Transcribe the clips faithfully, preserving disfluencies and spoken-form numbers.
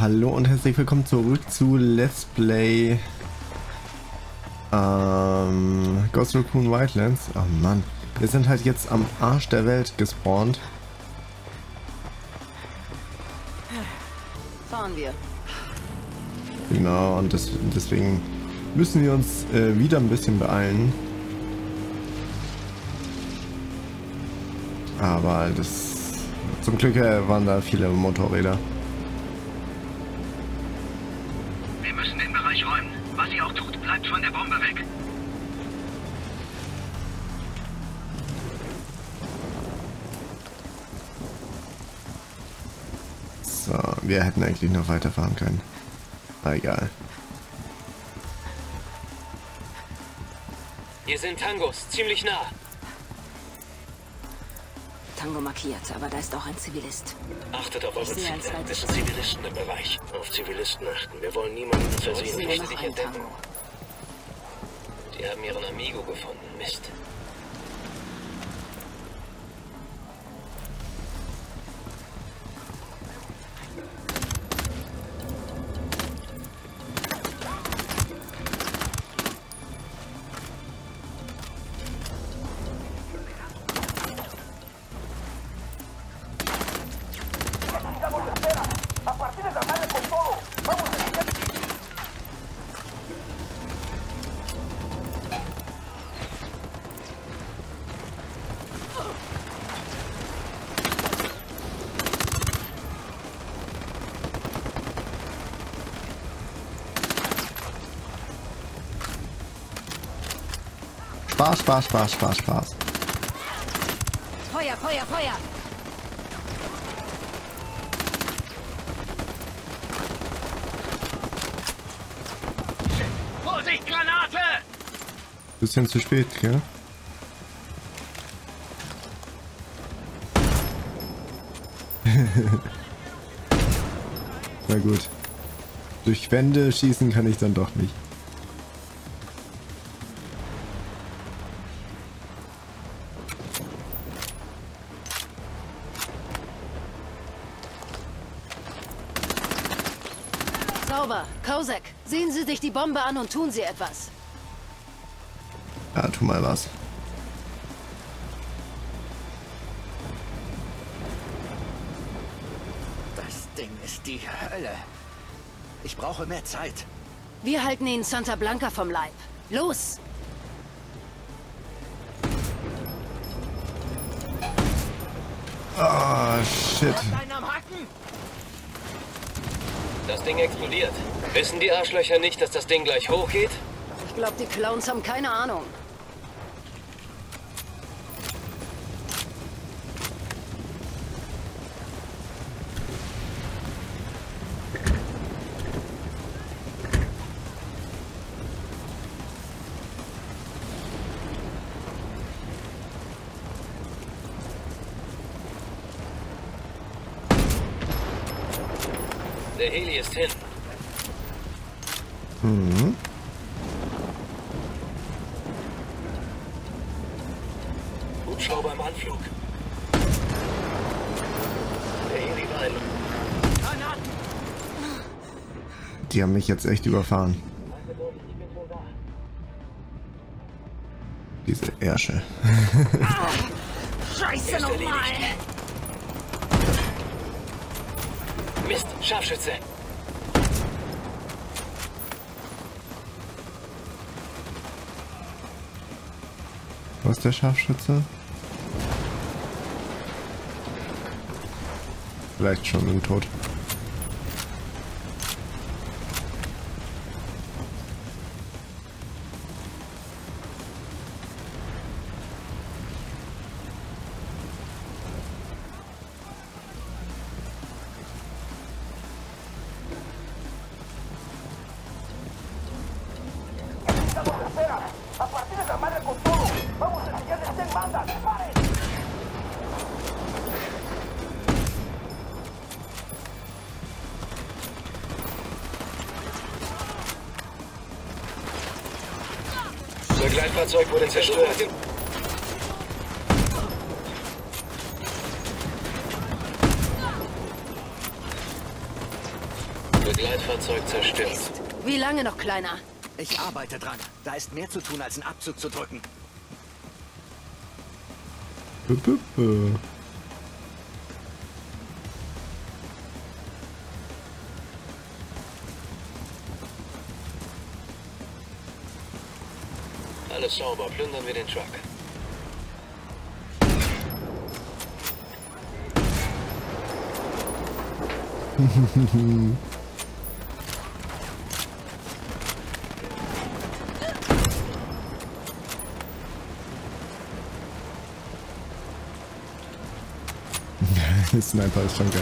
Hallo und herzlich willkommen zurück zu Let's Play ähm, Ghost Recon Wildlands. Oh Mann, wir sind halt jetzt am Arsch der Welt gespawnt. Fahren wir. Genau, und das, deswegen müssen wir uns äh, wieder ein bisschen beeilen. Aber das, zum Glück waren da viele Motorräder. Wir müssen den Bereich räumen. Was ihr auch tut, bleibt von der Bombe weg. So, wir hätten eigentlich noch weiterfahren können. Aber egal. Hier sind Tangos, ziemlich nah. Tango markiert, aber da ist auch ein Zivilist. Achtet auf eure Ziele. Es sind Zivilisten im Bereich. Auf Zivilisten achten. Wir wollen niemanden versehentlich entdecken. Die haben ihren Amigo gefunden. Mist. Spaß, Spaß, Spaß, Spaß, Spaß. Feuer, Feuer, Feuer! Vorsicht, Granate! Bisschen zu spät, gell? Na gut. Durch Wände schießen kann ich dann doch nicht. Kosak, sehen Sie sich die Bombe an und tun Sie etwas. Ja, tu mal was. Das Ding ist die Hölle. Ich brauche mehr Zeit. Wir halten ihn Santa Blanca vom Leib. Los! Ah, oh, shit. Das Ding explodiert. Wissen die Arschlöcher nicht, dass das Ding gleich hochgeht? Ich glaube, die Clowns haben keine Ahnung. Der Heli ist hin. Mhm. Hubschrauber im Anflug. Der Heli rein. Die haben mich jetzt echt überfahren. Diese Ärsche. Ah, Scheiße nochmal! Mist, Scharfschütze. Wo ist der Scharfschütze? Vielleicht schon im Tod. Das Begleitfahrzeug wurde zerstört. Fahrzeug zerstört. Wie lange noch, Kleiner? Ich arbeite dran. Da ist mehr zu tun, als einen Abzug zu drücken. Alles sauber. Plündern wir den Truck. Das Sniper ist schon geil.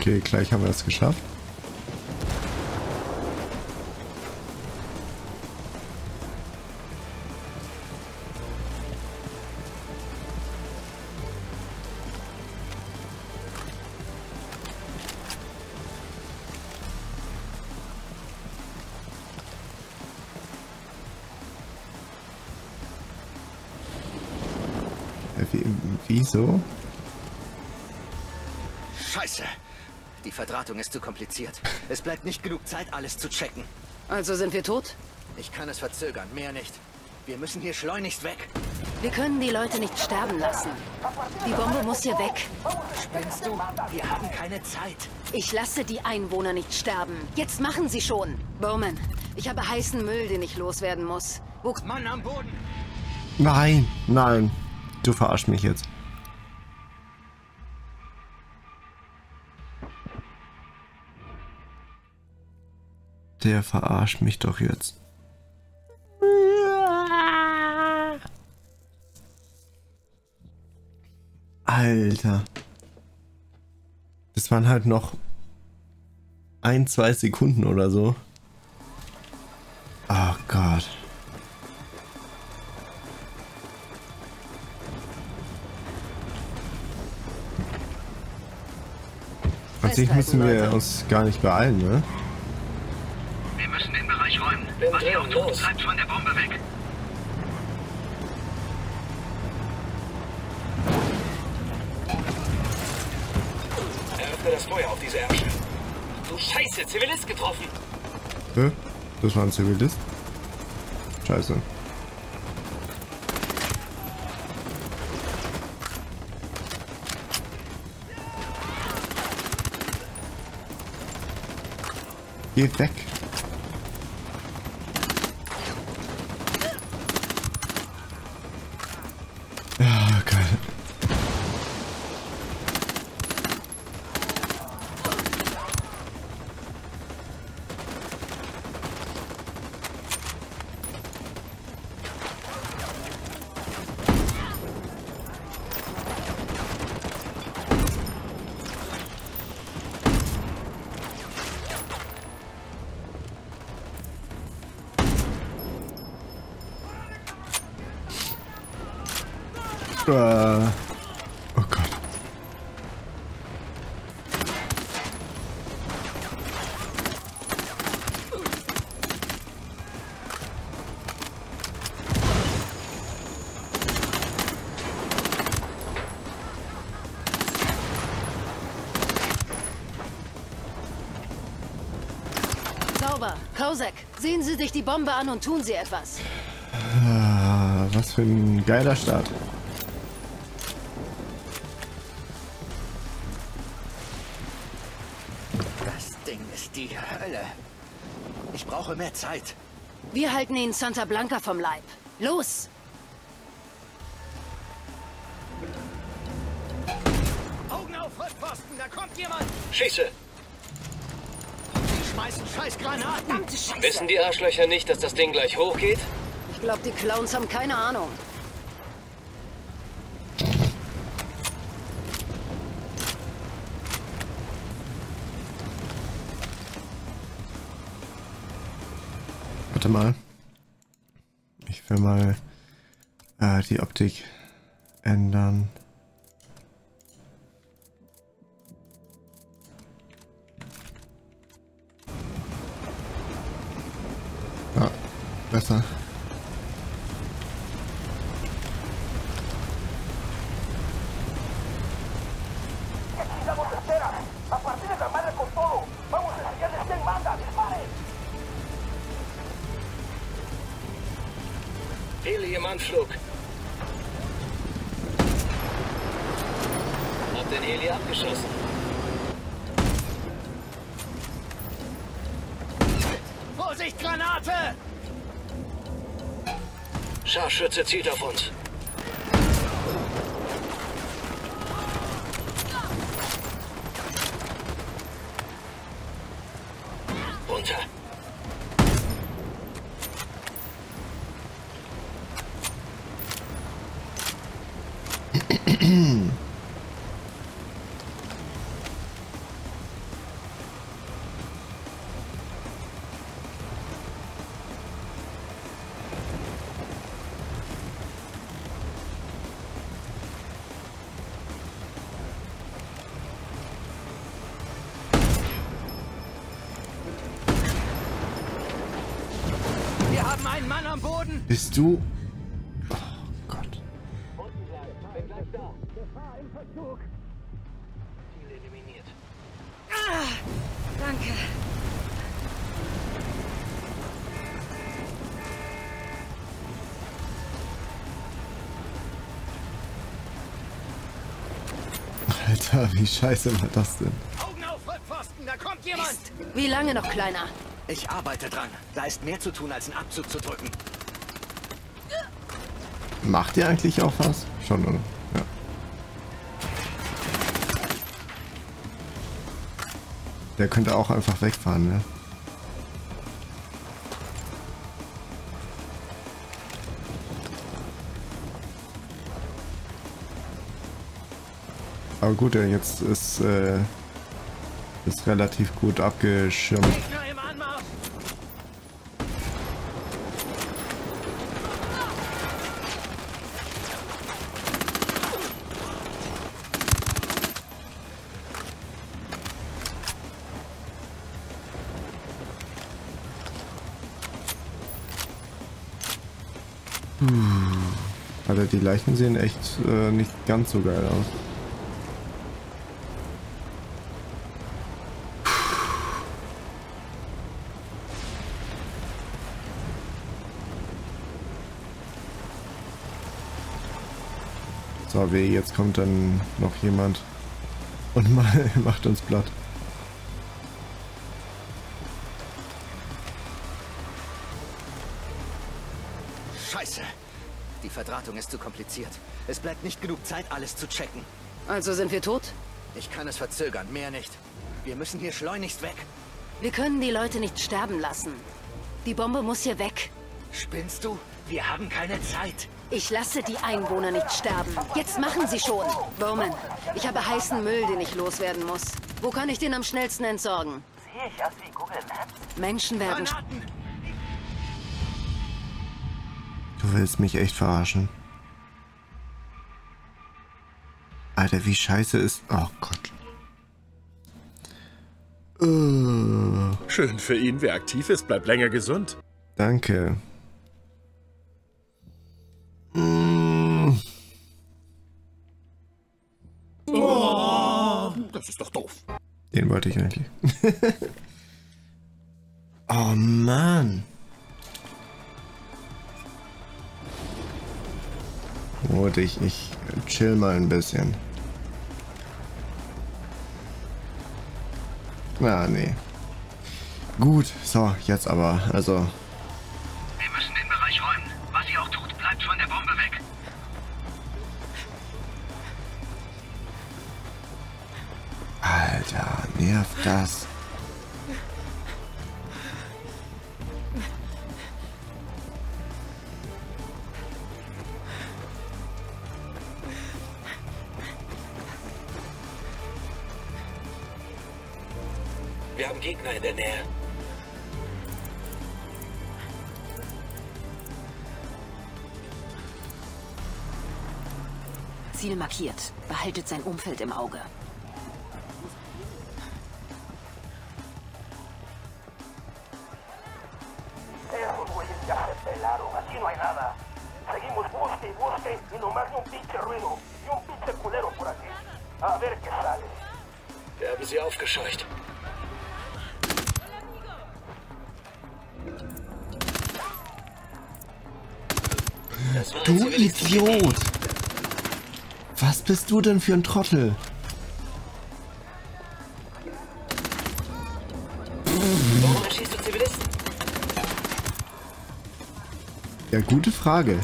Okay, gleich haben wir das geschafft. Wieso? Scheiße! Die Verdrahtung ist zu kompliziert. Es bleibt nicht genug Zeit, alles zu checken. Also sind wir tot? Ich kann es verzögern, mehr nicht. Wir müssen hier schleunigst weg. Wir können die Leute nicht sterben lassen. Die Bombe muss hier weg. Spinnst du? Wir haben keine Zeit. Ich lasse die Einwohner nicht sterben. Jetzt machen sie schon. Bowman, ich habe heißen Müll, den ich loswerden muss. Wo... Mann am Boden! Nein, nein. Du verarsch mich jetzt. Der verarscht mich doch jetzt. Alter. Das waren halt noch ein, zwei Sekunden oder so. Oh Gott. An sich müssen wir uns gar nicht beeilen, ne? Wir müssen den Bereich räumen. Was ihr auch tut, bleibt von der Bombe weg. Eröffne das Feuer auf diese Ärsche. Du Scheiße, Zivilist getroffen! Hä? Das war ein Zivilist? Scheiße. Geh weg. Ah, geil. Kosak, sehen Sie sich die Bombe an und tun Sie etwas. Ah, was für ein geiler Start. Das Ding ist die Hölle. Ich brauche mehr Zeit. Wir halten ihn Santa Blanca vom Leib. Los! Augen auf, Rückpfosten, da kommt jemand! Schieße! Scheiß Granaten. Wissen die Arschlöcher nicht, dass das Ding gleich hochgeht? Ich glaube, die Clowns haben keine Ahnung. Warte mal. Ich will mal äh, die Optik ändern. Besser. Anflug. Hab den Heli abgeschossen. Vorsicht, Granate! Scharfschütze zielt auf uns. Runter. Bist du? Oh Gott. Bin gleich da. Gefahr im Verzug. Ziel eliminiert. Ah, danke. Alter, wie scheiße war das denn? Augen auf, Rückpfosten, da kommt jemand! Mist. Wie lange noch, Kleiner? Ich arbeite dran. Da ist mehr zu tun, als einen Abzug zu drücken. Macht ihr eigentlich auch was? Schon, oder? Ja. Der könnte auch einfach wegfahren, ne? Aber gut, ja, jetzt ist, äh, ist relativ gut abgeschirmt. Alter, die Leichen sehen echt äh, nicht ganz so geil aus. So, weh, jetzt kommt dann noch jemand und mal macht uns platt. Scheiße! Die Verdrahtung ist zu kompliziert. Es bleibt nicht genug Zeit, alles zu checken. Also sind wir tot? Ich kann es verzögern, mehr nicht. Wir müssen hier schleunigst weg. Wir können die Leute nicht sterben lassen. Die Bombe muss hier weg. Spinnst du? Wir haben keine Zeit. Ich lasse die Einwohner nicht sterben. Jetzt machen sie schon. Bowman, ich habe heißen Müll, den ich loswerden muss. Wo kann ich den am schnellsten entsorgen? Sehe ich aus wie Google Maps? Menschen werden... Granaten! Du willst mich echt verarschen. Alter, wie scheiße ist... Oh Gott. Uh. Schön für ihn, wer aktiv ist, bleibt länger gesund. Danke. Mm. Oh, das ist doch doof. Den wollte ich eigentlich. Oh Mann. Wollte ich, ich chill mal ein bisschen. Na, ah, nee. Gut, so, jetzt aber, also. Wir müssen den Bereich räumen. Was ihr auch tut, bleibt von der Bombe weg. Alter, nervt das. Wir haben Gegner in der Nähe. Ziel markiert. Behaltet sein Umfeld im Auge. Wir haben sie aufgescheucht. Du Idiot! Was bist du denn für ein Trottel? Ja, gute Frage.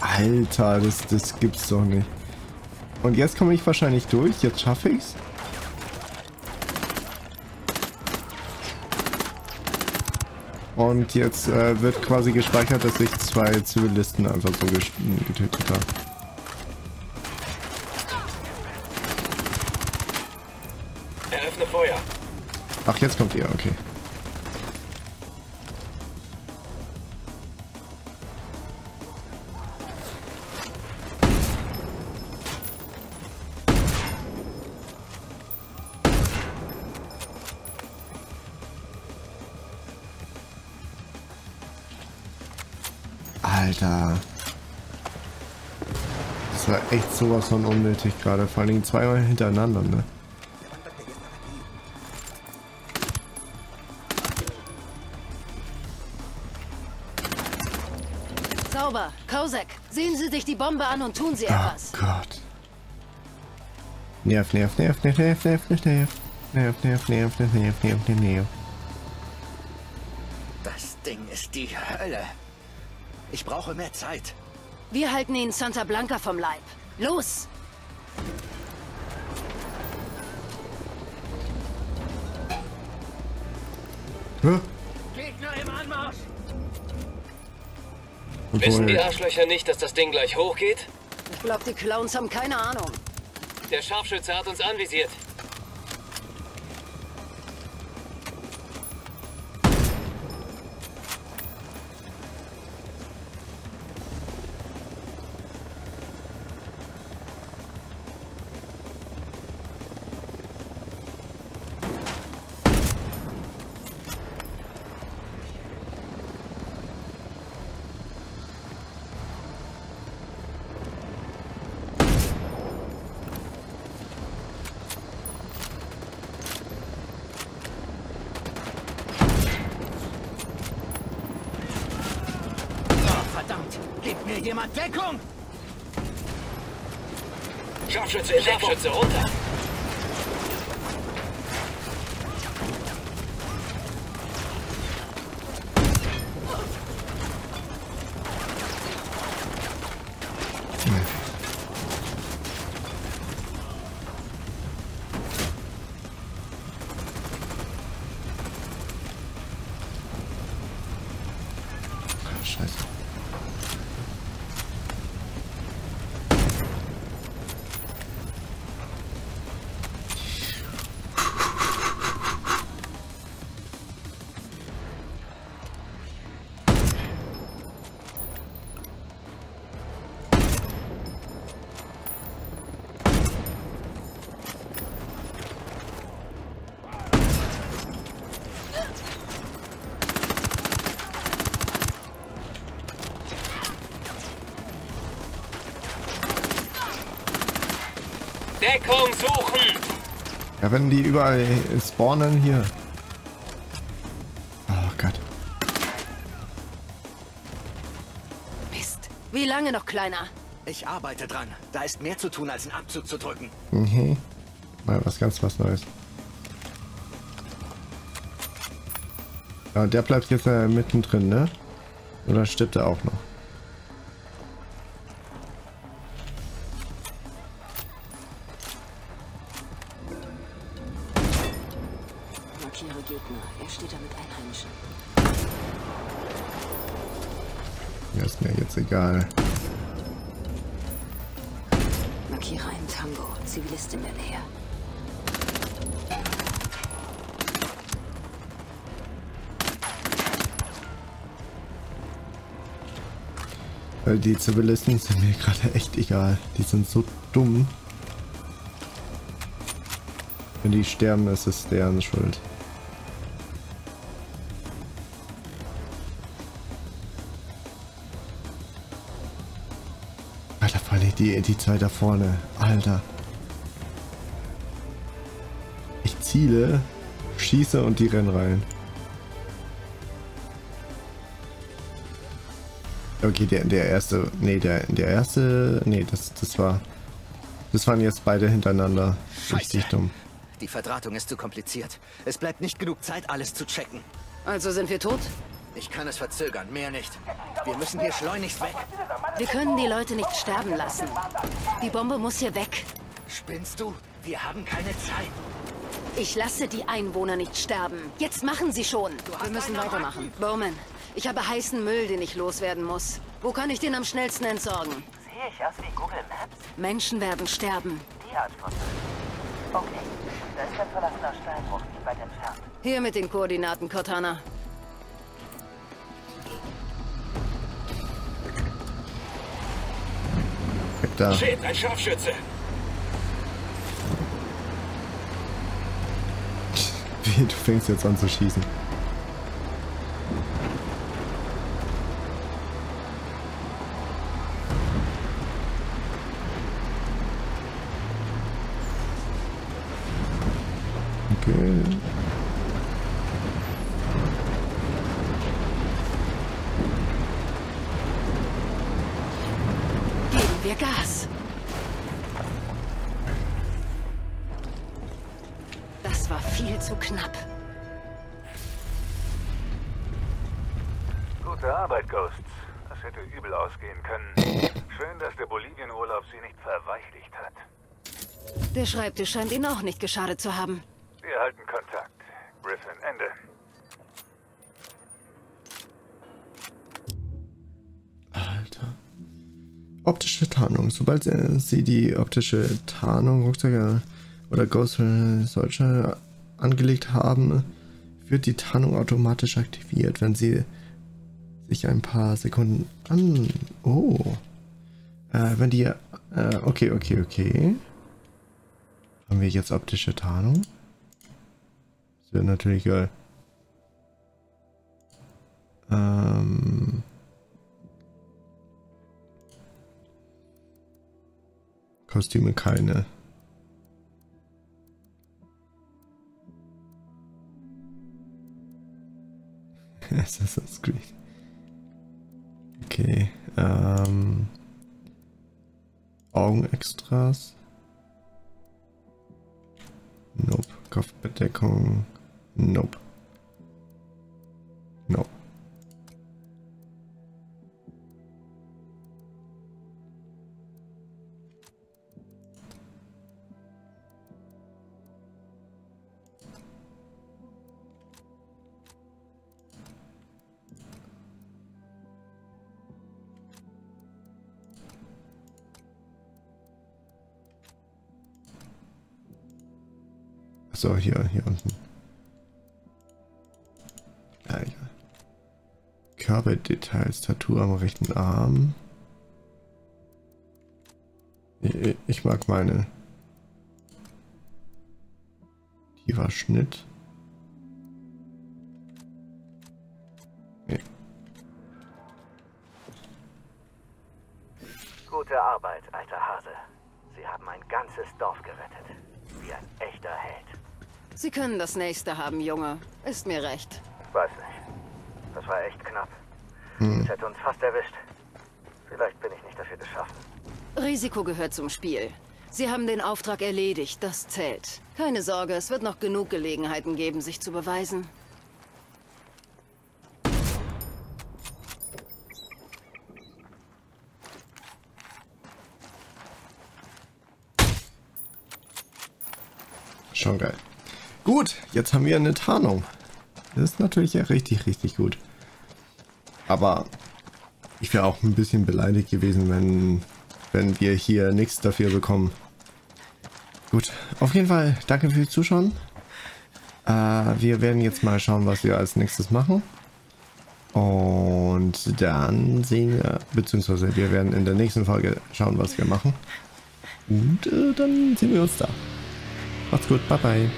Alter, das, das gibt's doch nicht. Und jetzt komme ich wahrscheinlich durch. Jetzt schaffe ich's. Und jetzt äh, wird quasi gespeichert, dass ich zwei Zivilisten einfach so getötet habe. Eröffne Feuer. Ach, jetzt kommt ihr, okay. Alter. Das war echt sowas von unnötig gerade. Vor allen Dingen zweimal hintereinander, ne? Sauber, Kosak, sehen Sie sich die Bombe an und tun Sie etwas. Oh Gott. Nerv, nerv, nerv, nerv, nerv, nerv, nerv, nerv, nerv, nerv, nerv, nerv, nerv, nerv. Das Ding ist die Hölle. Ich brauche mehr Zeit. Wir halten ihn Santa Blanca vom Leib. Los! Hä? Gegner im Anmarsch! Wissen die Arschlöcher nicht, dass das Ding gleich hochgeht? Ich glaube, die Clowns haben keine Ahnung. Der Scharfschütze hat uns anvisiert. Gibt mir jemand Deckung! Scharfschütze, Scharfschütze, runter! Ach, scheiße. Deckung suchen! Ja, wenn die überall spawnen hier. Oh Gott. Mist. Wie lange noch, Kleiner? Ich arbeite dran. Da ist mehr zu tun, als einen Abzug zu drücken. Mhm. Mal was ganz was Neues. Ja, und der bleibt jetzt äh, mittendrin, ne? Oder stirbt er auch noch? Er steht da mit Einheimischen. Ja, ist mir jetzt egal. Markiere einen Tango, Zivilist in der Nähe. Weil die Zivilisten sind mir gerade echt egal. Die sind so dumm. Wenn die sterben, ist es deren Schuld. Die, die zwei da vorne, Alter. Ich ziele, schieße und die rennen rein. Okay, der, der erste. Nee, der, der erste. Nee, das, das war. Das waren jetzt beide hintereinander. Scheiße. Richtig dumm. Die Verdrahtung ist zu kompliziert. Es bleibt nicht genug Zeit, alles zu checken. Also sind wir tot? Ich kann es verzögern, mehr nicht. Wir müssen hier schleunigst weg. Wir können die Leute nicht sterben lassen. Die Bombe muss hier weg. Spinnst du? Wir haben keine Zeit. Ich lasse die Einwohner nicht sterben. Jetzt machen sie schon. Wir müssen weitermachen. Bowman, ich habe heißen Müll, den ich loswerden muss. Wo kann ich den am schnellsten entsorgen? Sehe ich aus wie Google Maps? Menschen werden sterben. Die Art von Müll. Okay, da ist ein verlassener Steinbruch nicht weit entfernt. Hier mit den Koordinaten, Cortana. Da. Shit, ein Scharfschütze. Wie, du fängst jetzt an zu schießen. Okay. Wir Gas. Das war viel zu knapp. Gute Arbeit, Ghosts. Das hätte übel ausgehen können. Schön, dass der Bolivienurlaub sie nicht verweichlicht hat. Der Schreibtisch scheint ihnen auch nicht geschadet zu haben. Wir halten Kontakt. Griffin, Ende. Alter. Optische Tarnung. Sobald sie die optische Tarnung, Rucksäcke oder Ghost solche angelegt haben, wird die Tarnung automatisch aktiviert, wenn sie sich ein paar Sekunden an... Oh. Äh, wenn die... Äh, okay, okay, okay. Haben wir jetzt optische Tarnung? Das wäre natürlich geil. Ähm... Kostüme keine. Assassin's Creed. Okay. Ähm. Augenextras. Nope. Kopfbedeckung. Nope. Nope. So, hier, hier unten. Ja, egal. Körperdetails, Tattoo am rechten Arm. Ich, ich mag meine. Tiefer Schnitt. Nee. Gute Arbeit, alter Hase. Sie haben ein ganzes Dorf gerettet. Wie ein echter Held. Sie können das nächste haben, Junge. Ist mir recht. Weiß nicht. Das war echt knapp. Hm. Es hätte uns fast erwischt. Vielleicht bin ich nicht dafür geschaffen. Risiko gehört zum Spiel. Sie haben den Auftrag erledigt. Das zählt. Keine Sorge, es wird noch genug Gelegenheiten geben, sich zu beweisen. Schon geil. Gut, jetzt haben wir eine Tarnung. Das ist natürlich ja richtig, richtig gut. Aber ich wäre auch ein bisschen beleidigt gewesen, wenn, wenn wir hier nichts dafür bekommen. Gut, auf jeden Fall danke fürs Zuschauen. Äh, wir werden jetzt mal schauen, was wir als nächstes machen. Und dann sehen wir, beziehungsweise wir werden in der nächsten Folge schauen, was wir machen. Und äh, dann sehen wir uns da. Macht's gut, bye bye.